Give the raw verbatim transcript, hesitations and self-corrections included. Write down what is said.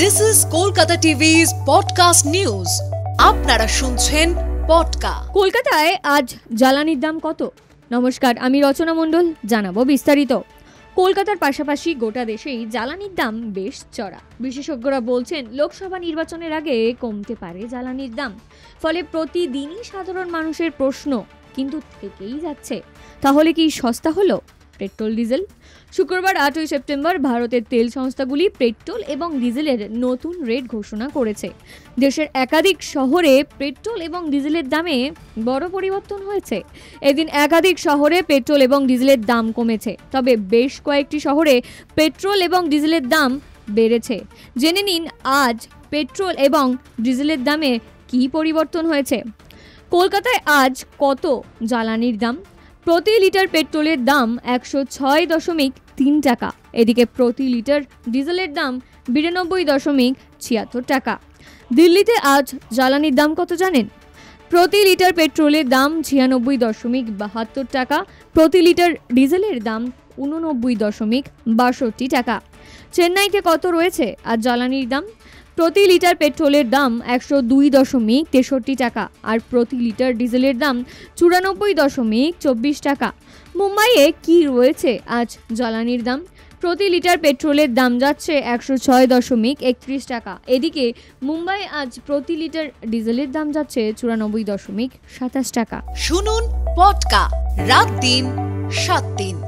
This is Kolkata T V's podcast news. আপনারা শুনছেন পডকা। কলকাতায় আজ জ্বালানির দাম কত? নমস্কার, আমি রচনা মণ্ডল, জানাবো বিস্তারিত। কলকাতার পাশাপাশি গোটা দেশেই জ্বালানির দাম বেশ চড়া। বিশেষজ্ঞরা বলছেন, লোকসভা নির্বাচনের আগে কমতে পারে জ্বালানির দাম। ফলে প্রতিদিনই সাধারণ মানুষের প্রশ্ন কিন্তু থেকেই যাচ্ছে, তাহলে কি সস্তা হলো পেট্রোল ডিজেল? শুক্রবার আটই সেপ্টেম্বর ভারতের তেল সংস্থাগুলি পেট্রোল এবং ডিজেলের নতুন রেট ঘোষণা করেছে। দেশের একাধিক শহরে পেট্রোল এবং ডিজেলের দামে বড় পরিবর্তন হয়েছে। এদিন একাধিক শহরে পেট্রোল এবং ডিজেলের দাম কমেছে, তবে বেশ কয়েকটি শহরে পেট্রোল এবং ডিজেলের দাম বেড়েছে। জেনে নিন আজ পেট্রোল এবং ডিজেলের দামে কী পরিবর্তন হয়েছে। কলকাতায় আজ কত জ্বালানির দাম? প্রতি লিটার পেট্রোলের দাম একশো ছয় দশমিক তিন টাকা। এদিকে প্রতি লিটার ডিজেলের দাম বিরানব্বই দশমিক ছিয়াত্তর টাকা। দিল্লিতে আজ জ্বালানির দাম কত জানেন? প্রতি লিটার পেট্রোলের দাম ছিয়ানব্বই দশমিক বাহাত্তর টাকা, প্রতি লিটার ডিজেলের দাম উননব্বই দশমিক বাষট্টি টাকা। চেন্নাইতে কত রয়েছে আজ জ্বালানির দাম? প্রতি লিটার পেট্রোলের দাম একশো দুই দশমিক তেষট্টি টাকা, আর প্রতি লিটার ডিজেলের দাম চুরানব্বই দশমিক চব্বিশ টাকা। মুম্বাইয়ে কী রয়েছে আজ জ্বালানির দাম? প্রতি লিটার পেট্রোলের দাম যাচ্ছে একশো ছয় দশমিক একত্রিশ টাকা। এদিকে মুম্বাই আজ প্রতি লিটার ডিজেলের দাম যাচ্ছে চুরানব্বই দশমিক সাতাশ টাকা। শুনুন পডকা রাত দিন সাত দিন।